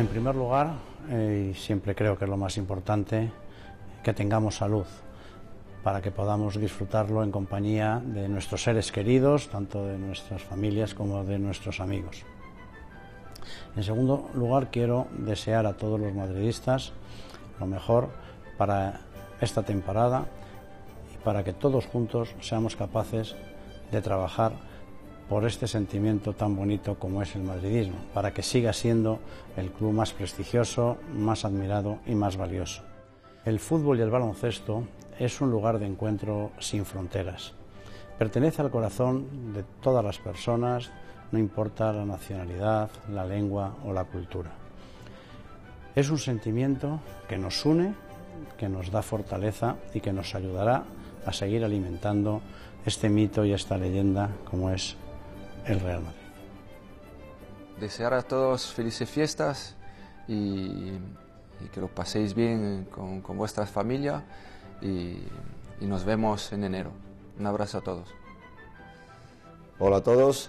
En primer lugar, y siempre creo que es lo más importante, que tengamos salud para que podamos disfrutarlo en compañía de nuestros seres queridos, tanto de nuestras familias como de nuestros amigos. En segundo lugar, quiero desear a todos los madridistas lo mejor para esta temporada y para que todos juntos seamos capaces de trabajar por este sentimiento tan bonito como es el madridismo, para que siga siendo el club más prestigioso, más admirado y más valioso. El fútbol y el baloncesto es un lugar de encuentro sin fronteras. Pertenece al corazón de todas las personas, no importa la nacionalidad, la lengua o la cultura. Es un sentimiento que nos une, que nos da fortaleza y que nos ayudará a seguir alimentando este mito y esta leyenda como es el Real Madrid. Desear a todos felices fiestas y que lo paséis bien con vuestra familia y nos vemos en enero. Un abrazo a todos. Hola a todos,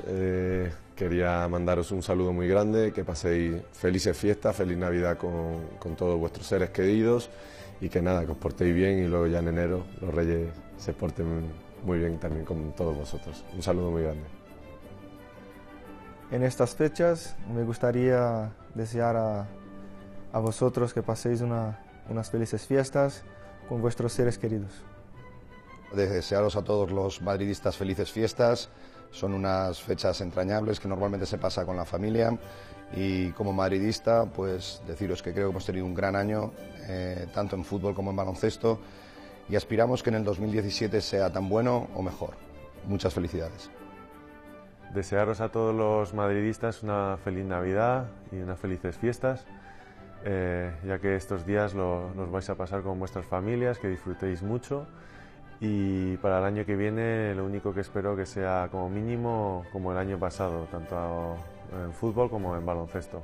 quería mandaros un saludo muy grande, que paséis felices fiestas, feliz Navidad con todos vuestros seres queridos y que nada, que os portéis bien y luego ya en enero los Reyes se porten muy bien también con todos vosotros. Un saludo muy grande. En estas fechas me gustaría desear a vosotros que paséis unas felices fiestas con vuestros seres queridos. Desearos a todos los madridistas felices fiestas. Son unas fechas entrañables que normalmente se pasa con la familia y como madridista pues deciros que creo que hemos tenido un gran año tanto en fútbol como en baloncesto y aspiramos que en el 2017 sea tan bueno o mejor. Muchas felicidades. Desearos a todos los madridistas una feliz Navidad y unas felices fiestas ya que estos días los vais a pasar con vuestras familias, que disfrutéis mucho. Y para el año que viene lo único que espero que sea como mínimo como el año pasado, tanto en fútbol como en baloncesto.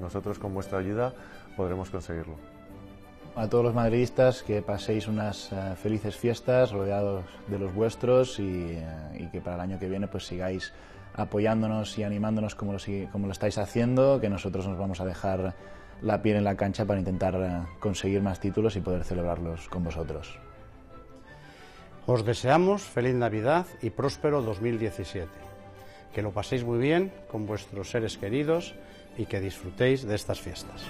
Nosotros con vuestra ayuda podremos conseguirlo. A todos los madridistas que paséis unas felices fiestas rodeados de los vuestros y que para el año que viene pues sigáis apoyándonos y animándonos como lo estáis haciendo, que nosotros nos vamos a dejar la piel en la cancha para intentar conseguir más títulos y poder celebrarlos con vosotros. Os deseamos feliz Navidad y próspero 2017. Que lo paséis muy bien con vuestros seres queridos y que disfrutéis de estas fiestas.